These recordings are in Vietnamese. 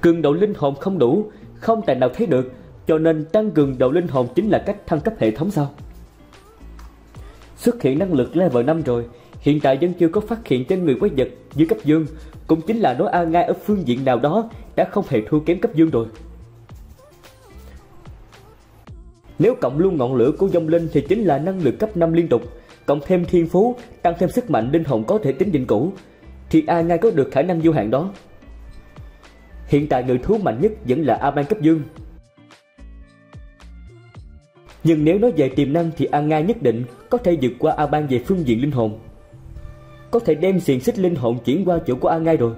Cường độ linh hồn không đủ, không tài nào thấy được, cho nên tăng cường độ linh hồn chính là cách thăng cấp hệ thống sao? Xuất hiện năng lực level 5 rồi, hiện tại vẫn chưa có phát hiện trên người quái vật dưới cấp dương, cũng chính là nói A Ngai ở phương diện nào đó đã không hề thua kém cấp dương rồi. Nếu cộng luôn ngọn lửa của vong linh thì chính là năng lực cấp 5 liên tục, cộng thêm thiên phú, tăng thêm sức mạnh linh hồn có thể tính định cũ, thì A Ngai có được khả năng vô hạn đó. Hiện tại ngự thú mạnh nhất vẫn là A Ban cấp dương. Nhưng nếu nói về tiềm năng thì A Ngai nhất định có thể vượt qua A Ban về phương diện linh hồn. Có thể đem xiềng xích linh hồn chuyển qua chỗ của A Ngai rồi.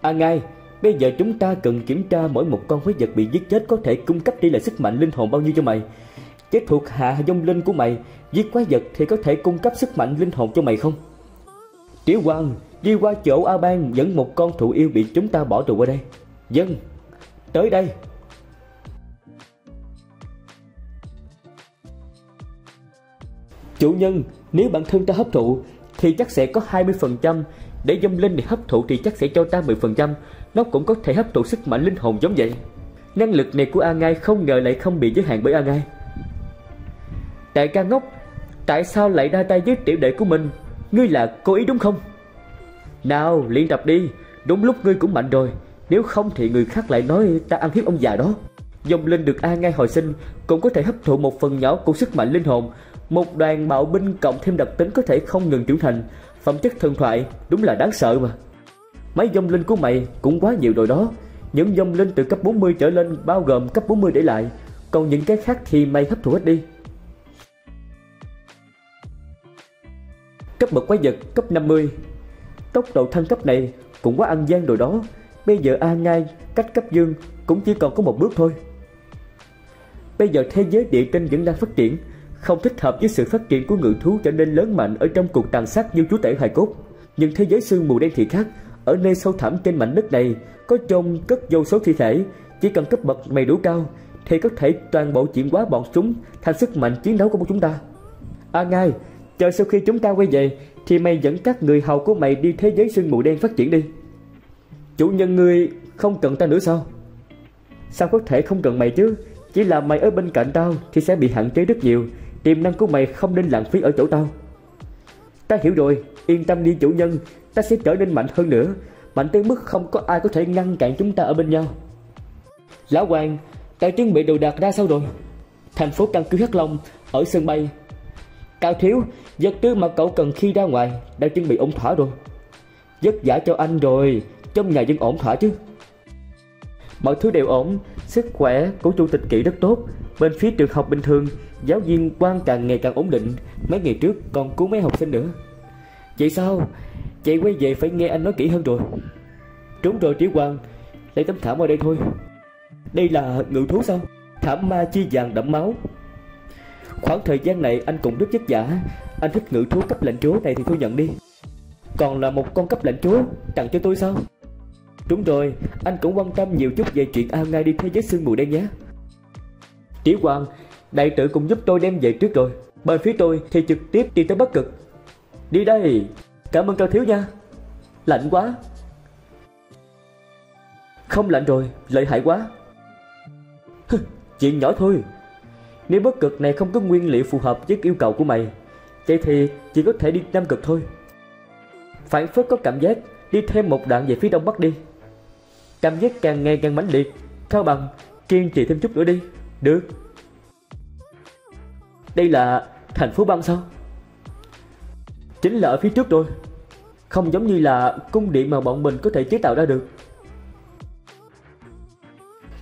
A Ngai, bây giờ chúng ta cần kiểm tra mỗi một con quái vật bị giết chết có thể cung cấp đi lại sức mạnh linh hồn bao nhiêu cho mày. Chế thuộc hạ vong linh của mày, giết quái vật thì có thể cung cấp sức mạnh linh hồn cho mày không? Tiểu Quang, đi qua chỗ A Ban dẫn một con thụ yêu bị chúng ta bỏ tù qua đây. Dân, tới đây. Chủ nhân, nếu bản thân ta hấp thụ thì chắc sẽ có 20%, để vong linh bị hấp thụ thì chắc sẽ cho ta 10%, nó cũng có thể hấp thụ sức mạnh linh hồn giống vậy. Năng lực này của A Ngai không ngờ lại không bị giới hạn bởi A Ngai. Đại ca ngốc, tại sao lại ra tay với tiểu đệ của mình? Ngươi là cố ý đúng không? Nào luyện tập đi, đúng lúc ngươi cũng mạnh rồi, nếu không thì người khác lại nói ta ăn hiếp ông già đó. Vong linh được A Ngai hồi sinh cũng có thể hấp thụ một phần nhỏ của sức mạnh linh hồn. Một đoàn bạo binh cộng thêm đặc tính có thể không ngừng trưởng thành, phẩm chất thần thoại, đúng là đáng sợ mà. Mấy vong linh của mày cũng quá nhiều rồi đó. Những vong linh từ cấp 40 trở lên bao gồm cấp 40 để lại, còn những cái khác thì mày hấp thụ hết đi. Cấp bậc quái vật cấp 50. Tốc độ thăng cấp này cũng quá ăn gian rồi đó. Bây giờ A Ngai cách cấp dương cũng chỉ còn có một bước thôi. Bây giờ thế giới địa tinh vẫn đang phát triển, không thích hợp với sự phát triển của ngự thú trở nên lớn mạnh ở trong cuộc tàn sát như chúa tể hài cốt. Nhưng thế giới sương mù đen thì khác, ở nơi sâu thẳm trên mảnh đất này có chôn cất vô số thi thể, chỉ cần cấp bậc mày đủ cao thì có thể toàn bộ chuyển hóa bọn chúng thành sức mạnh chiến đấu của chúng ta. A Ngai, chờ sau khi chúng ta quay về thì mày dẫn các người hầu của mày đi thế giới sương mù đen phát triển đi. Chủ nhân ngươi không cần ta nữa sao? Sao có thể không cần mày chứ, chỉ là mày ở bên cạnh tao thì sẽ bị hạn chế rất nhiều. Tiềm năng của mày không nên lãng phí ở chỗ tao. Ta hiểu rồi, yên tâm đi chủ nhân, ta sẽ trở nên mạnh hơn nữa, mạnh tới mức không có ai có thể ngăn cản chúng ta ở bên nhau. Lão Hoàng, ta chuẩn bị đồ đạc ra sao rồi? Thành phố căn cứ Hắc Long ở sân bay. Cao thiếu, vật tư mà cậu cần khi ra ngoài đã chuẩn bị ổn thỏa rồi. Vất vả cho anh rồi, trong nhà vẫn ổn thỏa chứ? Mọi thứ đều ổn, sức khỏe của chủ tịch Kỵ rất tốt. Bên phía trường học bình thường, giáo viên Quang càng ngày càng ổn định. Mấy ngày trước còn cứu mấy học sinh nữa. Vậy sao? Chị quay về phải nghe anh nói kỹ hơn rồi. Trúng rồi Tiểu Quang, lấy tấm thảm ở đây thôi. Đây là ngự thú sao? Thảm ma chi vàng đẫm máu. Khoảng thời gian này anh cũng rất vất vả. Anh thích ngự thú cấp lãnh chúa này thì thu nhận đi. Còn là một con cấp lãnh chúa tặng cho tôi sao? Đúng rồi, anh cũng quan tâm nhiều chút về chuyện A Ngai đi thế giới sương mù đen nhé. Tiểu Quang, đại tử cũng giúp tôi đem về trước rồi. Bên phía tôi thì trực tiếp đi tới Bắc Cực. Đi đây. Cảm ơn Cao thiếu nha. Lạnh quá. Không lạnh rồi, lợi hại quá. Chuyện nhỏ thôi. Nếu Bắc Cực này không có nguyên liệu phù hợp với yêu cầu của mày, vậy thì chỉ có thể đi Nam Cực thôi. Phản phất có cảm giác đi thêm một đoạn về phía Đông Bắc đi. Cảm giác càng ngày càng mãnh liệt. Cao bằng, kiên trì thêm chút nữa đi. Được. Đây là thành phố băng sao? Chính là ở phía trước rồi. Không giống như là cung điện mà bọn mình có thể chế tạo ra được.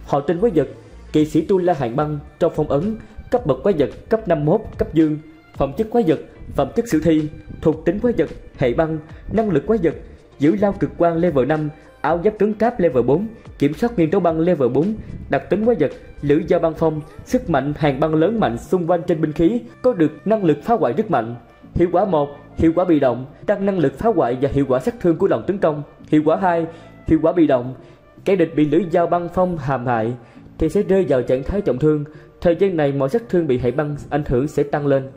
Họ tên quái vật, kỵ sĩ Tu La Hàn Băng trong phong ấn, cấp bậc quái vật cấp 51 cấp dương, phẩm chất quái vật, phẩm chất sử thi, thuộc tính quái vật, hệ băng, năng lực quái vật, giữ lao cực quang level 5, áo giáp cứng cáp level 4, kiểm soát nguyên tố băng level 4, đặc tính quái vật, lưỡi dao băng phong, sức mạnh hàng băng lớn mạnh xung quanh trên binh khí, có được năng lực phá hoại rất mạnh. Hiệu quả 1, hiệu quả bị động, tăng năng lực phá hoại và hiệu quả sát thương của đòn tấn công. Hiệu quả 2, hiệu quả bị động, kẻ địch bị lưỡi dao băng phong hàm hại thì sẽ rơi vào trạng thái trọng thương, thời gian này mọi sát thương bị hệ băng ảnh hưởng sẽ tăng lên.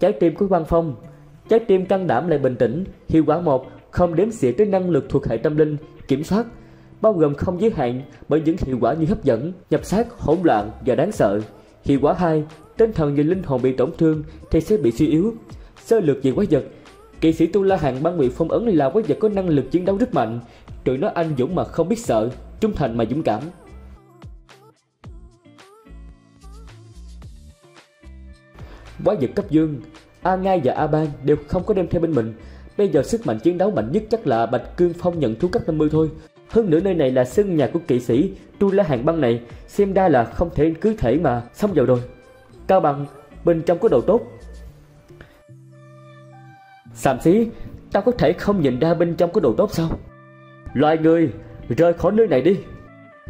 Trái tim của băng phong, trái tim can đảm lại bình tĩnh, hiệu quả 1, không đếm xỉa tới năng lực thuộc hệ tâm linh, kiểm soát. bao gồm không giới hạn bởi những hiệu quả như hấp dẫn, nhập xác, hỗn loạn và đáng sợ. Hiệu quả 2, tinh thần và linh hồn bị tổn thương thì sẽ bị suy yếu. Sơ lược về quái vật, kỵ sĩ Tu La Hàn ban nguyện phong ấn là quái vật có năng lực chiến đấu rất mạnh, tụi nó anh dũng mà không biết sợ, trung thành mà dũng cảm. Quái vật cấp dương, A Ngai và A Ban đều không có đem theo bên mình. Bây giờ sức mạnh chiến đấu mạnh nhất chắc là Bạch Cương Phong nhận thú cấp 50 thôi. Hơn nữa nơi này là sân nhà của kỵ sĩ Tu La Hàn băng này, xem ra là không thể cứ thể mà xông vào rồi. Cao bằng, bên trong có đồ tốt. Xàm xí, tao có thể không nhìn ra bên trong có đồ tốt sao? Loài người, rời khỏi nơi này đi.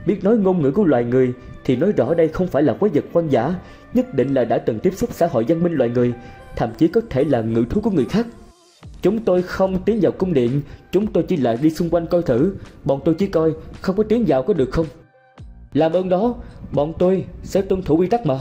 Biết nói ngôn ngữ của loài người thì nói rõ đây không phải là quái vật hoang dã, nhất định là đã từng tiếp xúc xã hội văn minh loài người, thậm chí có thể là ngự thú của người khác. Chúng tôi không tiến vào cung điện, chúng tôi chỉ là đi xung quanh coi thử, bọn tôi chỉ coi, không có tiến vào có được không? Làm ơn đó, bọn tôi sẽ tuân thủ quy tắc mà.